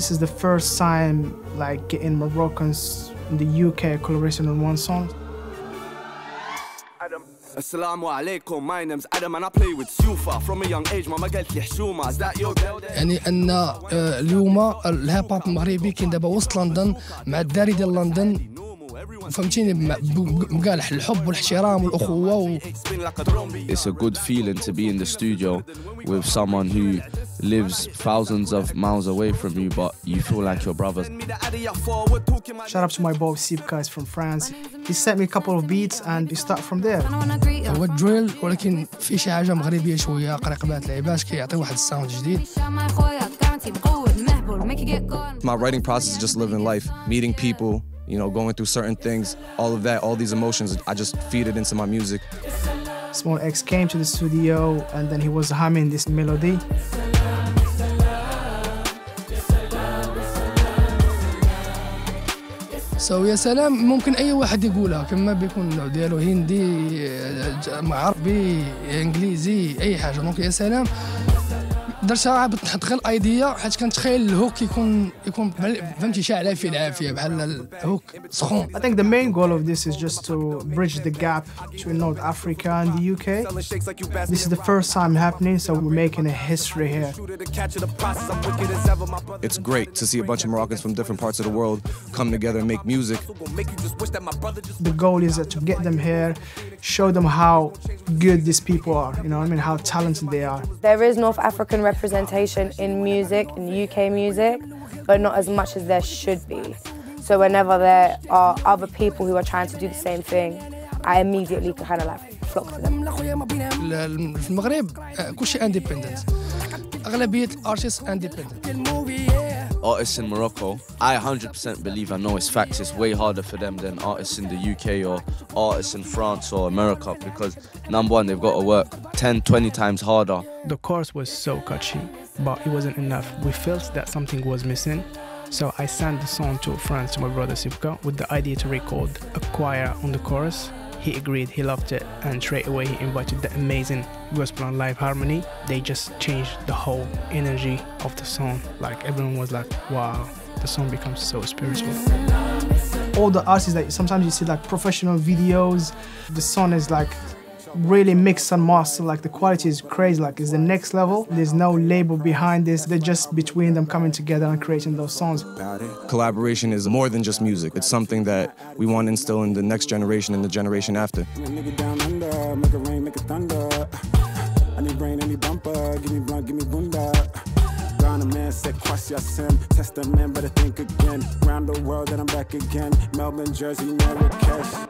This is the first time like getting Moroccans in the UK coloration on one song. Assalamu alaikum, my name's Adam and I play with Sufa. From a young age mama قالت لي حشومه. Is that your girl? يعني ان اليوم الهاب هوب المغربي كاين دابا وسط لندن مع الداري ديال لندن، فهمتيني، بكاع الحب والاحترام والاخوه. It's a good feeling to be in the studio with someone who lives thousands of miles away from you, but you feel like your brother. Shout out to my boy Sybka, he's from France. He sent me a couple of beats and we start from there. هو دريل ولكن في شي حاجه مغربيه شويه، قريقبات العيبات كيعطي واحد الساوند جديد. My writing process is just living life, meeting people, you know, going through certain things, all of that, all these emotions, I just feed it into my music. Smallx came to the studio and then he was humming this melody. So Ya Salam ممكن أي واحد يقولها، كما بيكون النوع ديالو هندي، عربي، إنجليزي، أي حاجة. دونك يا سلام درتها عابط نحط غير الايديا، حيت كنتخيل الهوك يكون فهمتي شاعله في العافيه بحال الهوك سخون. I think the main goal of this is just to bridge the gap between North Africa and the UK. This is the first time happening, so we're making a history here. It's great to see a bunch of Moroccans from different parts of the world come together and make music. The goal is to get them here, show them how good these people are, you know what I mean, how talented they are. There is North African representation in music, in UK music, but not as much as there should be. So whenever there are other people who are trying to do the same thing, I immediately kind of like flock to them. في المغرب كلشي independent. أغلبية artists independent. Artists in Morocco, I 100% believe, I know it's facts, it's way harder for them than artists in the UK or artists in France or America, because number one, they've got to work 10, 20 times harder. The chorus was so catchy, but it wasn't enough. We felt that something was missing, so I sent the song to France, to my brother Sybka, with the idea to record a choir on the chorus. He agreed, he loved it, and straight away he invited the amazing gospel and live harmony. They just changed the whole energy of the song. Like everyone was like, wow, the song becomes so spiritual. All the artists that sometimes you see like professional videos, the song is like really mixed and mastered, like the quality is crazy, like it's the next level. There's no label behind this, they're just between them coming together and creating those songs. Collaboration is more than just music, it's something that we want to instill in the next generation and the generation after. Testament, but I think again, round the world that I'm back again, Melbourne, Jersey, Marrakesh.